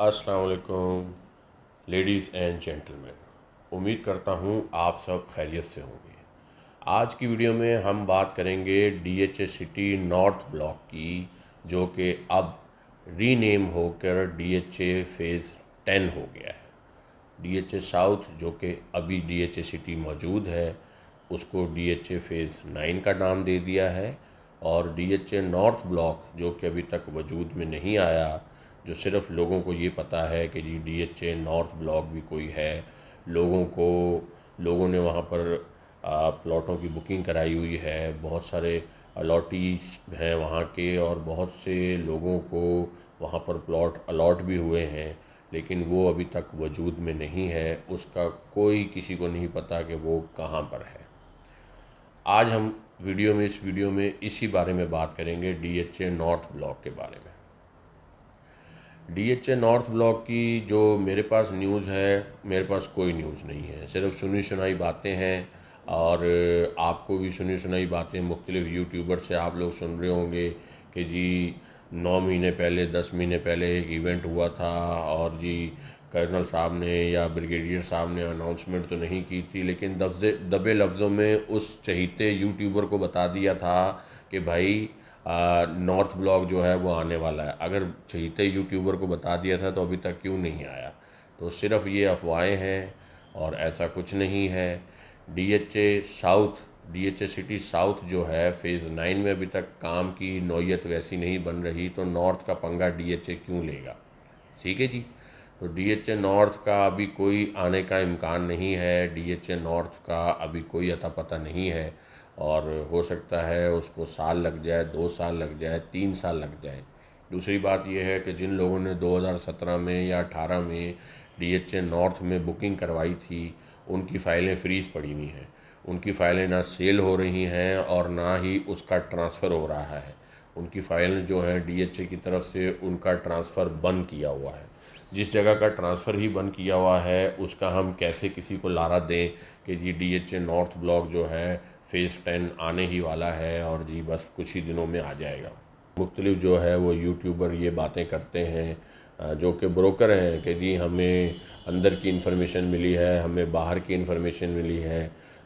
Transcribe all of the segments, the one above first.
अस्सलाम वालेकुम ladies and gentleman, उम्मीद करता हूँ आप सब खैरियत से होंगे। आज की वीडियो में हम बात करेंगे DHA सिटी नॉर्थ ब्लॉक की, जो कि अब रीनेम होकर DHA Phase 10 हो गया है। DHA साउथ, जो कि अभी DHA सिटी मौजूद है, उसको DHA Phase 9 का नाम दे दिया है। और DHA नॉर्थ ब्लॉक, जो कि अभी तक वजूद में नहीं आया, जो सिर्फ़ लोगों को ये पता है कि जी DHA नॉर्थ ब्लॉक भी कोई है, लोगों ने वहाँ पर प्लॉटों की बुकिंग कराई हुई है, बहुत सारे अलॉटीज हैं वहाँ के, और बहुत से लोगों को वहाँ पर प्लॉट अलॉट भी हुए हैं, लेकिन वो अभी तक वजूद में नहीं है। उसका कोई किसी को नहीं पता कि वो कहाँ पर है। आज हम इस वीडियो में इसी बारे में बात करेंगे, DHA नॉर्थ ब्लॉक के बारे में। DHA नॉर्थ ब्लॉक की जो मेरे पास न्यूज़ है, मेरे पास कोई न्यूज़ नहीं है, सिर्फ सुनी सुनाई बातें हैं। और आपको भी सुनी सुनाई बातें मुख्तलिफ़ यूट्यूबर से आप लोग सुन रहे होंगे कि जी 9 महीने पहले, 10 महीने पहले एक इवेंट हुआ था, और जी कर्नल साहब ने या ब्रिगेडियर साहब ने अनाउंसमेंट तो नहीं की थी, लेकिन दबे लफ्ज़ों में उस चहीते यूट्यूबर को बता दिया था कि भाई नॉर्थ ब्लॉक जो है वो आने वाला है। अगर चहीते यूट्यूबर को बता दिया था तो अभी तक क्यों नहीं आया? तो सिर्फ ये अफवाहें हैं और ऐसा कुछ नहीं है। DHA सिटी साउथ जो है Phase 9 में अभी तक काम की नौयत वैसी नहीं बन रही, तो नॉर्थ का पंगा DHA क्यों लेगा? ठीक है जी। तो DHA नॉर्थ का अभी कोई आने का इम्कान नहीं है, DHA नॉर्थ का अभी कोई अता पता नहीं है, और हो सकता है उसको साल लग जाए, 2 साल लग जाए, 3 साल लग जाए। दूसरी बात यह है कि जिन लोगों ने 2017 में या 18 में DHA नॉर्थ में बुकिंग करवाई थी, उनकी फ़ाइलें फ्रीज़ पड़ी हुई हैं, उनकी फ़ाइलें ना सेल हो रही हैं और ना ही उसका ट्रांसफ़र हो रहा है। उनकी फ़ाइलें जो हैं DHA की तरफ से उनका ट्रांसफ़र बंद किया हुआ है। जिस जगह का ट्रांसफ़र ही बंद किया हुआ है, उसका हम कैसे किसी को लारा दें कि जी DHA नॉर्थ ब्लॉक जो है Phase 10 आने ही वाला है और जी बस कुछ ही दिनों में आ जाएगा। मुख्तलिफ़ जो है वो यूट्यूबर ये बातें करते हैं, जो कि ब्रोकर हैं, कि जी हमें अंदर की इन्फॉर्मेशन मिली है, हमें बाहर की इन्फॉर्मेशन मिली है।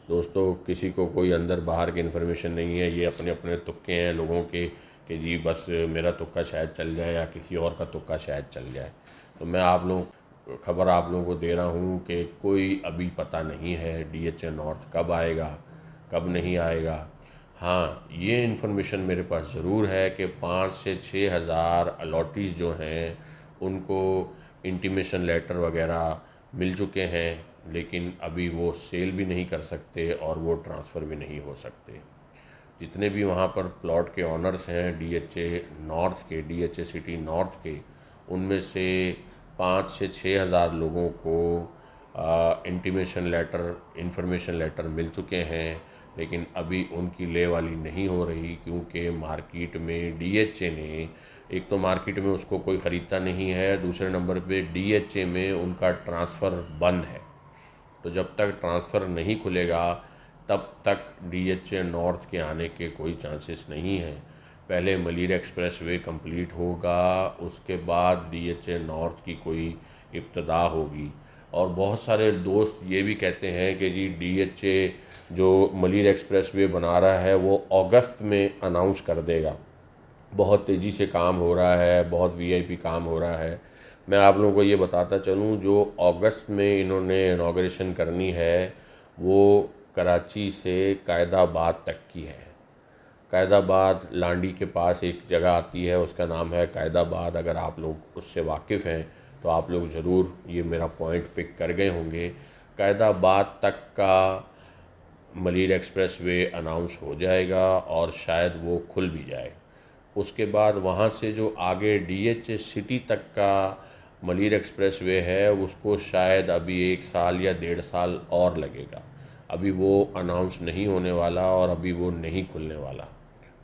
दोस्तों, किसी को कोई अंदर बाहर की इन्फॉर्मेशन नहीं है, ये अपने अपने तुक्के हैं लोगों के, कि जी बस मेरा तुक्का शायद चल जाए या किसी और का तुक्का शायद चल जाए। तो मैं आप लोगों को दे रहा हूँ कि कोई अभी पता नहीं है DHA नॉर्थ कब आएगा, कब नहीं आएगा। हाँ, ये इन्फॉर्मेशन मेरे पास ज़रूर है कि 5 से 6 हज़ार अलॉटीज़ जो हैं उनको इंटीमेशन लेटर वगैरह मिल चुके हैं, लेकिन अभी वो सेल भी नहीं कर सकते और वो ट्रांसफ़र भी नहीं हो सकते। जितने भी वहाँ पर प्लॉट के ऑनर्स हैं DHA सिटी नॉर्थ के, उनमें से 5 से 6 हज़ार लोगों को इन्फॉर्मेशन लेटर मिल चुके हैं, लेकिन अभी उनकी ले वाली नहीं हो रही, क्योंकि मार्केट में DHA ने, एक तो मार्केट में उसको कोई ख़रीदता नहीं है, दूसरे नंबर पे DHA में उनका ट्रांसफ़र बंद है। तो जब तक ट्रांसफ़र नहीं खुलेगा तब तक DHA नॉर्थ के आने के कोई चांसेस नहीं हैं। पहले मलीर एक्सप्रेसवे कंप्लीट होगा, उसके बाद DHA नॉर्थ की कोई इब्तदा होगी। और बहुत सारे दोस्त ये भी कहते हैं कि जी DHA जो मलीर एक्सप्रेसवे बना रहा है वो अगस्त में अनाउंस कर देगा, बहुत तेज़ी से काम हो रहा है, बहुत VIP काम हो रहा है। मैं आप लोगों को ये बताता चलूँ, जो अगस्त में इन्होंने इनॉग्रेशन करनी है वो कराची से कायदाबाद तक की है। कायदाबाद लांडी के पास एक जगह आती है, उसका नाम है कायदाबाद। अगर आप लोग उससे वाकिफ़ हैं तो आप लोग ज़रूर ये मेरा पॉइंट पिक कर गए होंगे। कायदाबाद तक का मलीर एक्सप्रेसवे अनाउंस हो जाएगा और शायद वो खुल भी जाए। उसके बाद वहाँ से जो आगे DHA सिटी तक का मलीर एक्सप्रेसवे है, उसको शायद अभी 1 साल या 1.5 साल और लगेगा। अभी वो अनाउंस नहीं होने वाला और अभी वो नहीं खुलने वाला।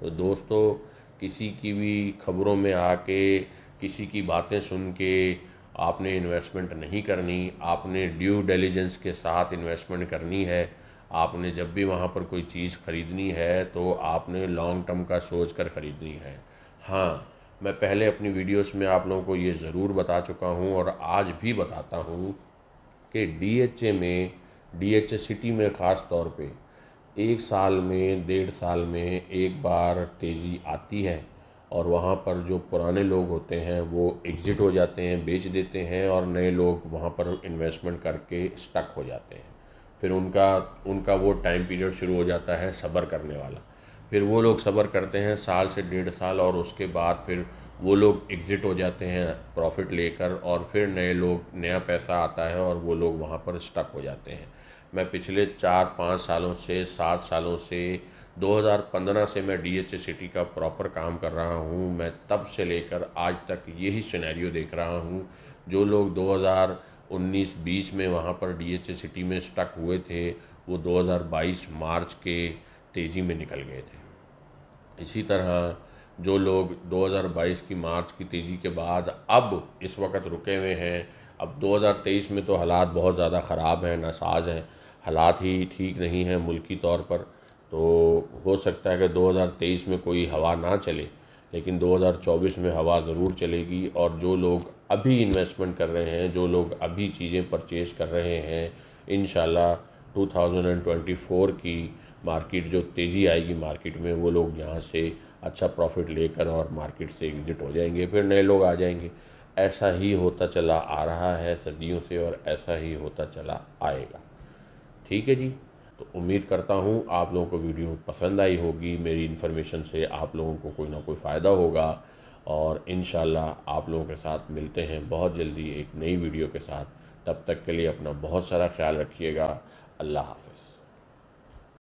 तो दोस्तों, किसी की भी खबरों में आके, किसी की बातें सुन के आपने इन्वेस्टमेंट नहीं करनी, आपने ड्यू डिलिजेंस के साथ इन्वेस्टमेंट करनी है। आपने जब भी वहाँ पर कोई चीज़ ख़रीदनी है तो आपने लॉन्ग टर्म का सोच कर ख़रीदनी है। हाँ, मैं पहले अपनी वीडियोस में आप लोगों को ये ज़रूर बता चुका हूँ और आज भी बताता हूँ कि डीएचए में, डीएचए सिटी में ख़ास तौर पे एक साल में, डेढ़ साल में एक बार तेज़ी आती है और वहाँ पर जो पुराने लोग होते हैं वो एग्ज़िट हो जाते हैं, बेच देते हैं और नए लोग वहाँ पर इन्वेस्टमेंट करके स्टक हो जाते हैं। फिर उनका वो टाइम पीरियड शुरू हो जाता है सब्र करने वाला। फिर वो लोग सब्र करते हैं साल से डेढ़ साल और उसके बाद फिर वो लोग एग्ज़िट हो जाते हैं प्रॉफिट लेकर और फिर नए लोग, नया पैसा आता है और वो लोग वहाँ पर स्टक हो जाते हैं। मैं पिछले 4-5 सालों से, 7 सालों से, 2015 से मैं डीएचए सिटी का प्रॉपर काम कर रहा हूँ। मैं तब से लेकर आज तक यही सिनेरियो देख रहा हूँ। जो लोग 2019-20 में वहाँ पर डीएचए सिटी में स्टक हुए थे वो 2022 मार्च के तेज़ी में निकल गए थे। इसी तरह जो लोग 2022 की मार्च की तेज़ी के बाद अब इस वक्त रुके हुए हैं, अब 2023 में तो हालात बहुत ज़्यादा ख़राब हैं, नासाज हैं, हालात ही ठीक नहीं हैं मुल्की तौर पर। तो हो सकता है कि 2023 में कोई हवा ना चले लेकिन 2024 में हवा ज़रूर चलेगी। और जो लोग अभी इन्वेस्टमेंट कर रहे हैं, जो लोग अभी चीज़ें परचेज़ कर रहे हैं, इंशाल्लाह 2024 की मार्केट जो तेज़ी आएगी मार्केट में वो लोग यहाँ से अच्छा प्रॉफिट लेकर और मार्केट से एग्ज़िट हो जाएंगे, फिर नए लोग आ जाएंगे। ऐसा ही होता चला आ रहा है सदियों से और ऐसा ही होता चला आएगा। ठीक है जी, तो उम्मीद करता हूँ आप लोगों को वीडियो पसंद आई होगी, मेरी इन्फॉर्मेशन से आप लोगों को कोई ना कोई फ़ायदा होगा और इंशाल्लाह आप लोगों के साथ मिलते हैं बहुत जल्दी एक नई वीडियो के साथ। तब तक के लिए अपना बहुत सारा ख्याल रखिएगा। अल्लाह हाफ़िज़।